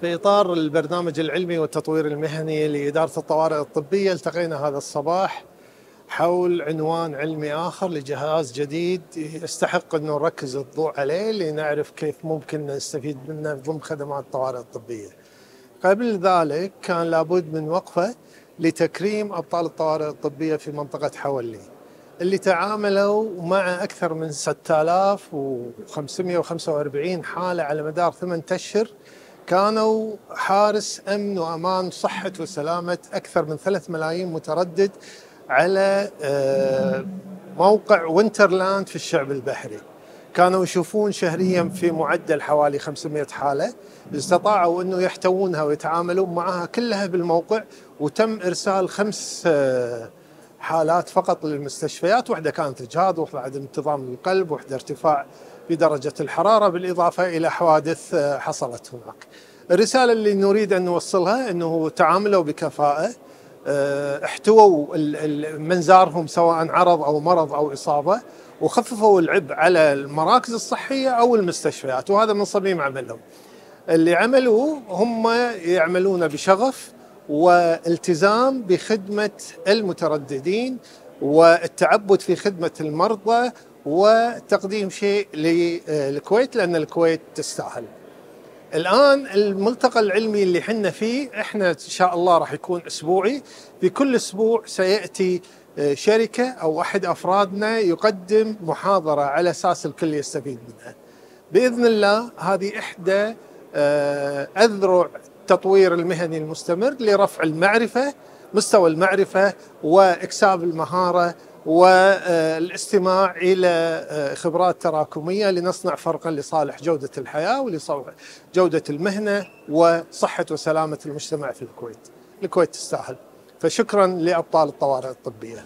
في إطار البرنامج العلمي والتطوير المهني لإدارة الطوارئ الطبية، التقينا هذا الصباح حول عنوان علمي آخر لجهاز جديد يستحق أنه نركز الضوء عليه لنعرف كيف ممكن نستفيد منه ضمن خدمات الطوارئ الطبية. قبل ذلك كان لابد من وقفة لتكريم أبطال الطوارئ الطبية في منطقة حولي اللي تعاملوا مع أكثر من 6545 حالة على مدار 8 أشهر، كانوا حارس أمن وأمان صحة وسلامة أكثر من 3 ملايين متردد على موقع وينترلاند في الشعب البحري. كانوا يشوفون شهريا في معدل حوالي 500 حالة، استطاعوا أنه يحتوونها ويتعاملون معها كلها بالموقع، وتم إرسال 5 حالات فقط للمستشفيات، واحدة كانت إجهاض، واحدة عدم انتظام القلب، واحدة ارتفاع في درجة الحرارة، بالإضافة إلى حوادث حصلت هناك. الرسالة اللي نريد أن نوصلها أنه تعاملوا بكفاءة، احتووا منزارهم سواء عرض أو مرض أو إصابة، وخففوا العبء على المراكز الصحية أو المستشفيات، وهذا من صميم عملهم. اللي عملوه هم يعملون بشغف والتزام بخدمة المترددين والتعبد في خدمة المرضى وتقديم شيء للكويت، لأن الكويت تستاهل. الآن الملتقى العلمي اللي حنا فيه إحنا إن شاء الله راح يكون أسبوعي، في كل أسبوع سيأتي شركة أو أحد أفرادنا يقدم محاضرة على أساس الكل يستفيد منها بإذن الله. هذه إحدى أذرع التطوير المهني المستمر لرفع المعرفة، مستوى المعرفة، وإكساب المهارة، والاستماع إلى خبرات تراكمية لنصنع فرقا لصالح جودة الحياة ولصالح جودة المهنة وصحة وسلامة المجتمع في الكويت. الكويت تستاهل، فشكرا لأبطال الطوارئ الطبية.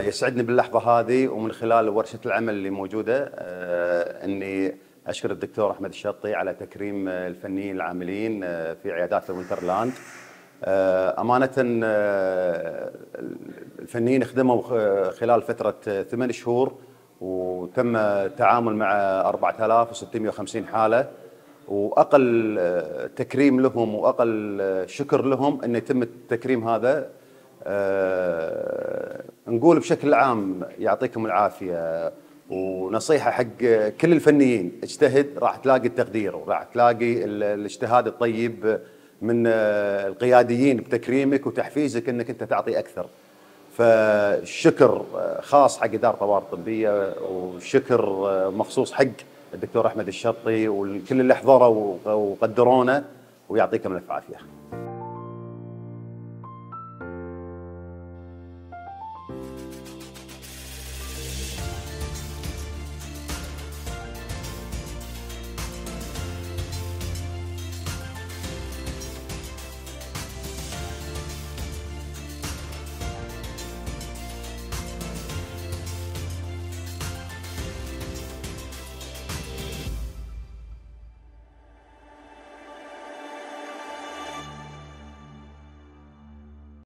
يسعدني باللحظة هذه ومن خلال ورشة العمل اللي موجودة أني أشكر الدكتور أحمد الشطي على تكريم الفنيين العاملين في عيادات الوينترلاند. أمانة الفنيين خدموا خلال فترة 8 شهور وتم التعامل مع 4650 حالة، وأقل تكريم لهم وأقل شكر لهم أن يتم التكريم هذا. نقول بشكل عام يعطيكم العافية، ونصيحة حق كل الفنيين: اجتهد راح تلاقي التقدير، وراح تلاقي الاجتهاد الطيب من القياديين بتكريمك وتحفيزك انك انت تعطي اكثر. فشكر خاص حق إدارة الطوارئ الطبية، وشكر مخصوص حق الدكتور أحمد الشطي وكل اللي حضروا وقدرونا، ويعطيكم الف عافية.